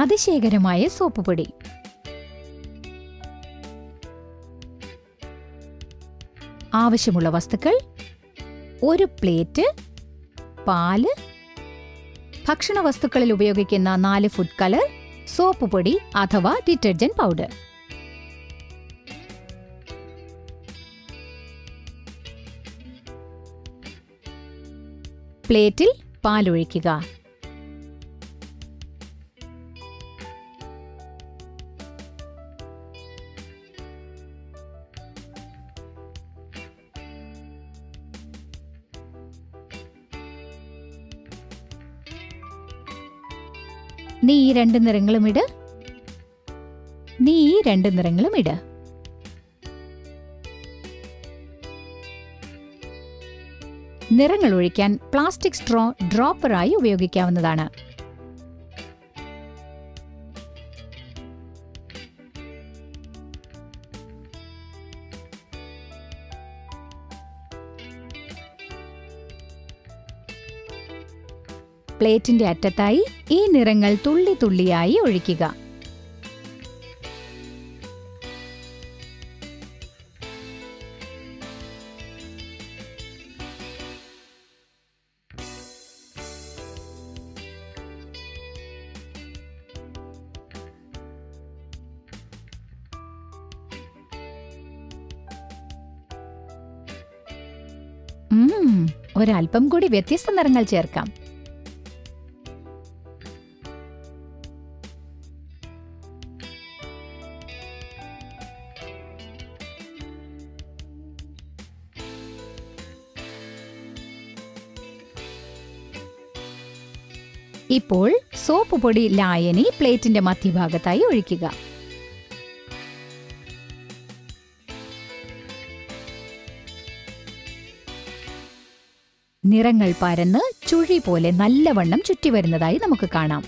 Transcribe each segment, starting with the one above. അതിശയകരമായ സോപ്പ് പൊടി. ആവശ്യമുള്ള വസ്തുക്കൾ: ഒരു പ്ലേറ്റ്, പാല്, ഭക്ഷണ വസ്തുക്കളിൽ ഉപയോഗിക്കുന്ന 4 ഫുഡ് കളർ, സോപ്പ് പൊടി അഥവാ ഡിറ്റർജന്റ് പൗഡർ. പ്ലേറ്റിൽ പാലൊഴിക്കുക. നീ ഈ രണ്ട് നിറങ്ങളും ഇട്. നിറങ്ങൾ ഒഴിക്കാൻ പ്ലാസ്റ്റിക് സ്ട്രോ ഡ്രോപ്പറായി ഉപയോഗിക്കാവുന്നതാണ്. പ്ലേറ്റിന്റെ അറ്റത്തായി ഈ നിറങ്ങൾ തുള്ളി തുള്ളിയായി ഒഴിക്കുക. ഒരൽപ്പം കൂടി വ്യത്യസ്ത നിറങ്ങൾ ചേർക്കാം. ഇപ്പോൾ സോപ്പ് പൊടി ലായനി പ്ലേറ്റിന്റെ മധ്യഭാഗത്തായി ഒഴിക്കുക. നിറങ്ങൾ പരന്ന് ചുഴി പോലെ നല്ലവണ്ണം ചുറ്റി വരുന്നതായി നമുക്ക് കാണാം.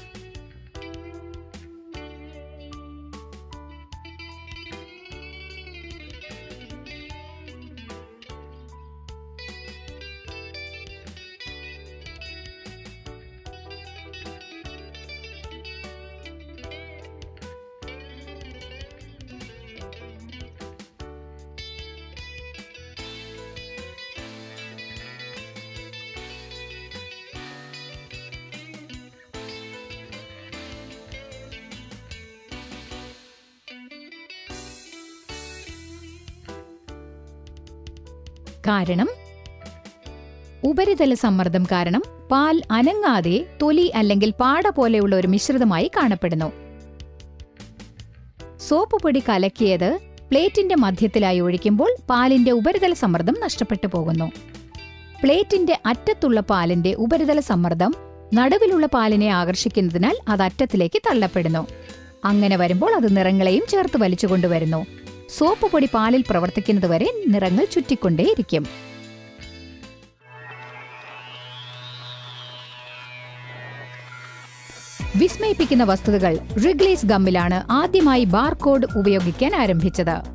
കാരണം ഉപരിതല സമ്മർദ്ദം കാരണം പാൽ അനങ്ങാതെ തൊലി അല്ലെങ്കിൽ പാട പോലെയുള്ള ഒരു മിശ്രിതമായി കാണപ്പെടുന്നു. സോപ്പ് പൊടി കലക്കിയത് പ്ലേറ്റിന്റെ മധ്യത്തിലായി ഒഴിക്കുമ്പോൾ പാലിന്റെ ഉപരിതല സമ്മർദ്ദം നഷ്ടപ്പെട്ടു പോകുന്നു. പ്ലേറ്റിന്റെ അറ്റത്തുള്ള പാലിന്റെ ഉപരിതല സമ്മർദ്ദം നടുവിലുള്ള പാലിനെ ആകർഷിക്കുന്നതിനാൽ അത് അറ്റത്തിലേക്ക് തള്ളപ്പെടുന്നു. അങ്ങനെ വരുമ്പോൾ അത് നിറങ്ങളെയും ചേർത്ത് വലിച്ചു കൊണ്ടുവരുന്നു. സോപ്പ് പൊടി പാലിൽ പ്രവർത്തിക്കുന്നതുവരെ നിറങ്ങൾ ചുറ്റിക്കൊണ്ടേയിരിക്കും. വിസ്മയിപ്പിക്കുന്ന വസ്തുതകൾ. റിഗ്ലീസ് ഗമ്മിലാണ് ആദ്യമായി ബാർകോഡ് ഉപയോഗിക്കാൻ ആരംഭിച്ചത്.